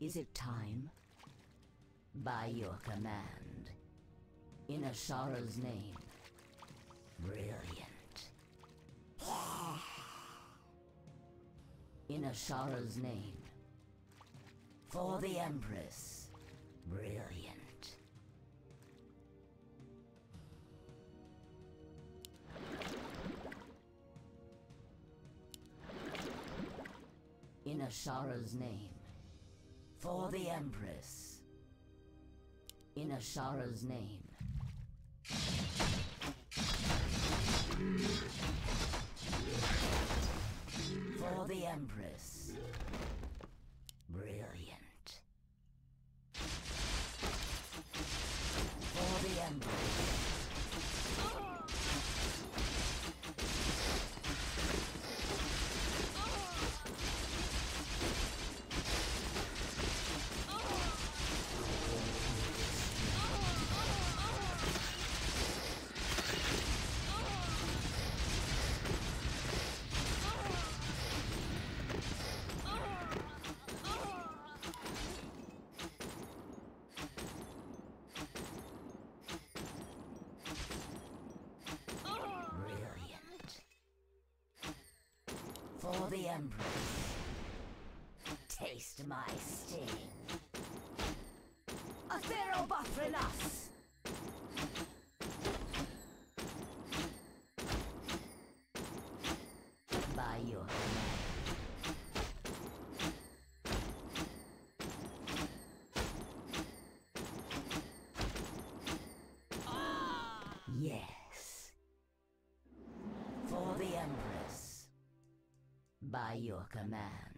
Is it time? By your command. In Azshara's name. Brilliant. In Azshara's name. For the Empress. Brilliant. In Azshara's name. For the Empress. In Azshara's name. For the Empress. Brilliant. For the Empress. For the Empress. Taste my sting. Atherobathrenas! By your command. Ah. Yes. For the Empress. By your command.